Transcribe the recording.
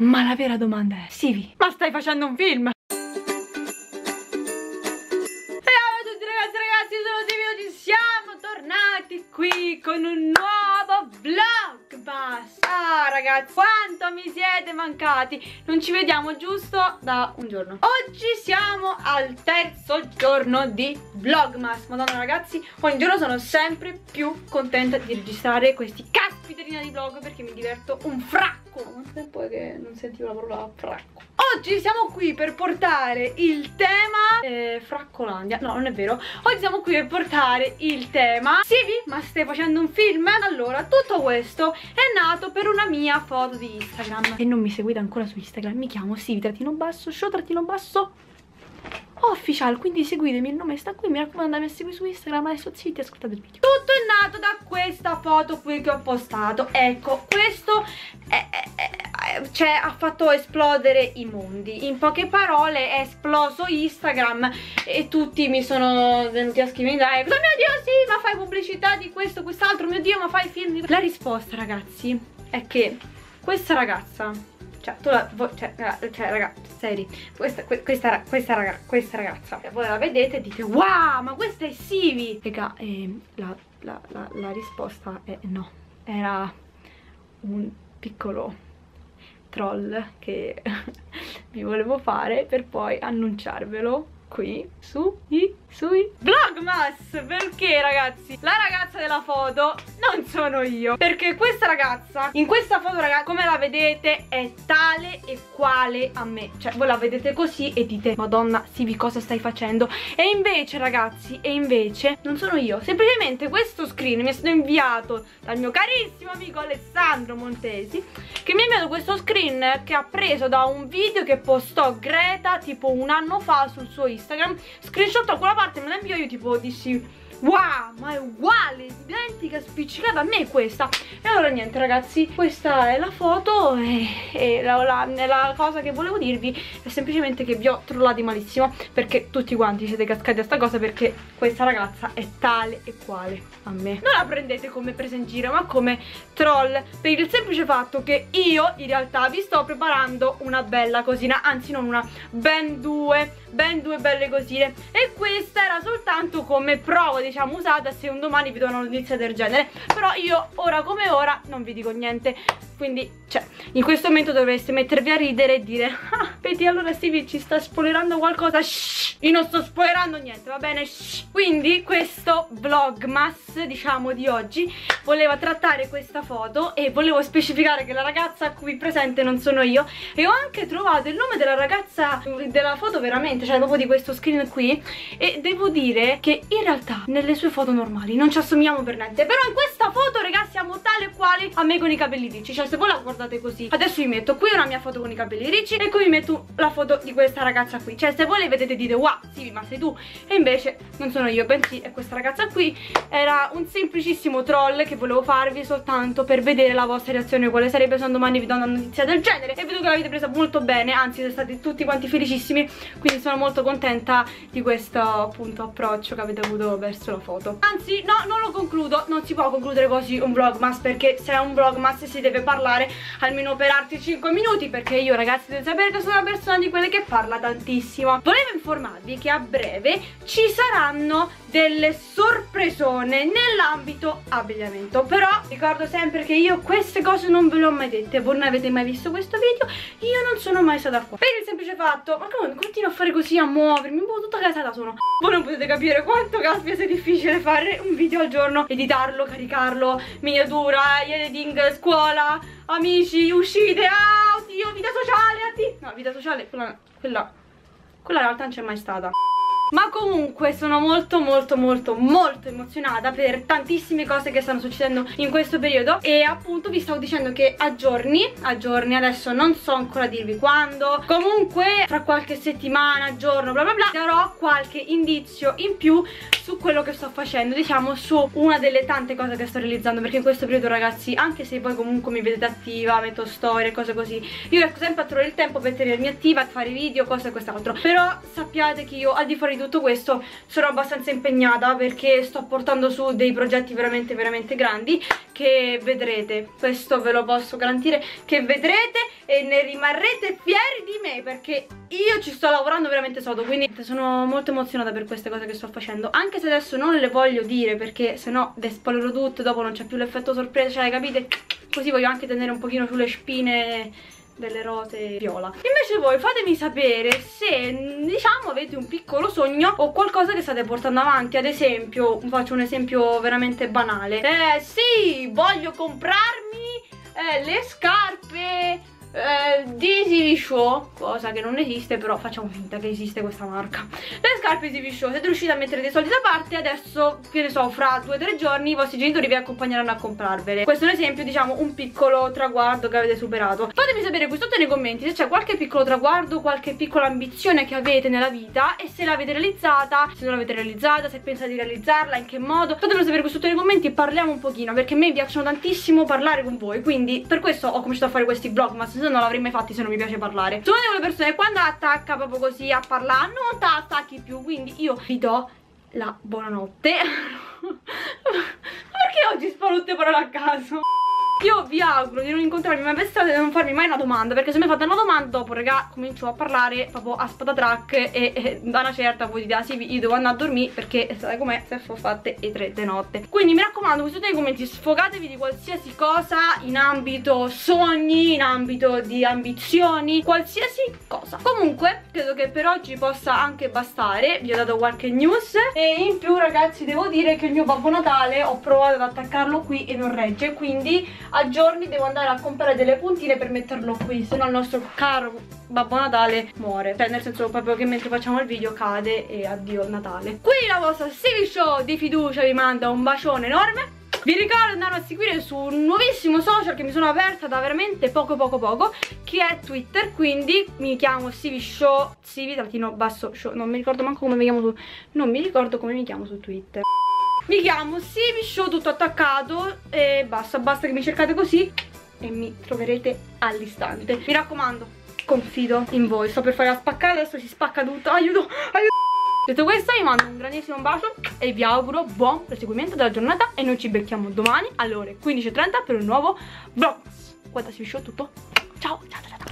Ma la vera domanda è: Sivi, ma stai facendo un film? Ciao a tutti ragazzi, sono Sivi, oggi siamo tornati qui con un nuovo Vlogmas. Ah ragazzi, quanto mi siete mancati, non ci vediamo giusto da un giorno. Oggi siamo al terzo giorno di Vlogmas. Madonna ragazzi, ogni giorno sono sempre più contenta di registrare questi caspiterina di vlog perché mi diverto un fracco. Quanto tempo è che non sentivo la parola fracco? Oggi siamo qui per portare il tema Fraccolandia. No, non è vero. Oggi siamo qui per portare il tema Sivi, ma stai facendo un film? Allora, tutto questo è nato per una mia foto di Instagram. Se non mi seguite ancora su Instagram, mi chiamo Sivi_show_ Official, quindi seguitemi, il nome sta qui, mi raccomando, andate a seguire su Instagram, adesso zitti e ascoltate il video. Tutto è nato da questa foto qui che ho postato. Ecco, questo ha fatto esplodere i mondi. In poche parole è esploso Instagram e tutti mi sono venuti a scrivere in live: oh mio Dio, sì, ma fai pubblicità di questo, quest'altro, mio Dio, ma fai film di... La risposta ragazzi è che questa ragazza, questa ragazza, voi la vedete e dite: wow, ma questa è Sivi. Raga, la risposta è no. Era un piccolo troll che vi volevo fare per poi annunciarvelo qui sui Vlogmas, perché ragazzi la ragazza della foto non sono io, perché questa ragazza in questa foto, ragazzi, come la vedete è tale e quale a me, cioè voi la vedete così e dite: Madonna Sivi, cosa stai facendo? E invece ragazzi, non sono io, semplicemente questo screen mi è stato inviato dal mio carissimo amico Alessandro Montesi, che mi ha inviato questo screen che ha preso da un video che postò Greta tipo un anno fa sul suo Instagram. Screenshot a quella parte me la invio io, tipo dissi: wow, ma è uguale, identica, spiccicata a me questa. E allora niente ragazzi, questa è la foto e la cosa che volevo dirvi è semplicemente che vi ho trollati malissimo, perché tutti quanti siete cascati a sta cosa, perché questa ragazza è tale e quale a me. Non la prendete come presa in giro, ma come troll, per il semplice fatto che io in realtà vi sto preparando una bella cosina, anzi non una, ben due belle cosine, e questa era soltanto come prova, diciamo, usata se un domani vi do una notizia del genere. Però io ora come ora non vi dico niente, quindi cioè in questo momento dovreste mettervi a ridere e dire: ah, vedi, allora Sivi ci sta spoilerando qualcosa. Shh, io non sto spoilerando niente, va bene? Shh. Quindi questo Vlogmas, diciamo, di oggi voleva trattare questa foto e volevo specificare che la ragazza qui presente non sono io, e ho anche trovato il nome della ragazza della foto veramente, cioè proprio di questo screen qui, e devo dire che in realtà nelle sue foto normali non ci assomigliamo per niente, però in questa foto ragazzi siamo tale e quale a me con i capelli ricci, cioè se voi la guardate così, adesso vi metto qui una mia foto con i capelli ricci e qui vi metto la foto di questa ragazza qui, cioè se voi le vedete dite: wow Sivi, ma sei tu, e invece non sono io, bensì è questa ragazza qui. Era un semplicissimo troll che volevo farvi soltanto per vedere la vostra reazione, quale sarebbe se un domani vi do una notizia del genere, e vedo che l'avete presa molto bene, anzi siete stati tutti quanti felicissimi, quindi sono molto contenta di questo appunto approccio che avete avuto verso la foto. Anzi no, non lo concludo, non si può concludere così un Vlogmas, perché se è un Vlogmas si deve parlare almeno per altri 5 minuti, perché io ragazzi devo sapere che sono una persona di quelle che parla tantissimo. Volevo informarvi che a breve ci saranno delle sorpresone nell'ambito abbigliamento, però ricordo sempre che io queste cose non ve le ho mai dette, voi non avete mai visto questo video, io non sono mai stata qua, per il semplice fatto, ma come continuo a fare così, a muovermi, boh, tutta casata sono. Voi non potete capire quanto caspita sia difficile fare un video al giorno, editarlo, caricarlo, miniatura, editing, scuola, amici, uscite, ah oddio, vita sociale, no, vita sociale, quella in realtà non c'è mai stata. Ma comunque sono molto emozionata per tantissime cose che stanno succedendo in questo periodo, e appunto vi stavo dicendo che a giorni, adesso non so ancora dirvi quando, comunque fra qualche settimana, giorno, bla bla bla, darò qualche indizio in più su quello che sto facendo, diciamo su una delle tante cose che sto realizzando, perché in questo periodo ragazzi, anche se poi comunque mi vedete attiva, metto storie, cose così, io riesco sempre a trovare il tempo per tenermi attiva, a fare video, cose e quest'altro, però sappiate che io al di fuori tutto questo sono abbastanza impegnata perché sto portando su dei progetti veramente veramente grandi che vedrete, questo ve lo posso garantire, che vedrete e ne rimarrete fieri di me perché io ci sto lavorando veramente sodo, quindi sono molto emozionata per queste cose che sto facendo, anche se adesso non le voglio dire perché sennò spoilerò tutto, dopo non c'è più l'effetto sorpresa, cioè capite? Così voglio anche tenere un pochino sulle spine delle rose viola. Invece voi fatemi sapere se, diciamo, avete un piccolo sogno o qualcosa che state portando avanti. Ad esempio, faccio un esempio veramente banale. Sì, voglio comprarmi le scarpe di Sivi Show, cosa che non esiste, però facciamo finta che esiste questa marca. Le scarpe di Sivi Show, siete riusciti a mettere dei soldi da parte, adesso, che ne so, fra 2 o 3 giorni i vostri genitori vi accompagneranno a comprarvele. Questo è un esempio, diciamo, un piccolo traguardo che avete superato. Fatemi sapere qui sotto nei commenti se c'è qualche piccolo traguardo, qualche piccola ambizione che avete nella vita e se l'avete realizzata, se non l'avete realizzata, se pensate di realizzarla, in che modo. Fatemelo sapere qui sotto nei commenti e parliamo un pochino, perché a me piacciono tantissimo parlare con voi, quindi per questo ho cominciato a fare questi vlogmas, se non l'avrei mai fatti se non mi piace parlare. Sono delle persone che quando attacca proprio così a parlare non ti attacchi più, quindi io vi do la buonanotte. Perché oggi sparo tutte parole a caso? Io vi auguro di non incontrarmi mai per strada e di non farmi mai una domanda, perché se mi fate una domanda dopo, raga, comincio a parlare proprio a spadatrack e da una certa voi dite, ah sì, io devo andare a dormire perché sai com'è, se sono fatte le 3 di notte. Quindi mi raccomando, qui sotto nei commenti sfogatevi di qualsiasi cosa in ambito sogni, in ambito di ambizioni, qualsiasi cosa. Comunque credo che per oggi possa anche bastare, vi ho dato qualche news e in più, ragazzi, devo dire che il mio Babbo Natale ho provato ad attaccarlo qui e non regge, quindi a giorni devo andare a comprare delle puntine per metterlo qui, se no il nostro caro Babbo Natale muore, cioè nel senso proprio che mentre facciamo il video cade e addio Natale. Qui la vostra Sivi Show di fiducia vi manda un bacione enorme, vi ricordo di andare a seguire su un nuovissimo social che mi sono aperta da veramente poco, che è Twitter, quindi mi chiamo Sivi Show, Sivi_show, non mi ricordo manco come mi chiamo su, non mi ricordo come mi chiamo su Twitter. Mi chiamo Sivi Show tutto attaccato e basta che mi cercate così e mi troverete all'istante. Mi raccomando, confido in voi. Sto per fare la spaccata, adesso si spacca tutto. Aiuto. Detto questo, vi mando un grandissimo bacio e vi auguro buon proseguimento della giornata e noi ci becchiamo domani alle ore 15:30 per un nuovo vlog. Guarda Sivi Show tutto. Ciao.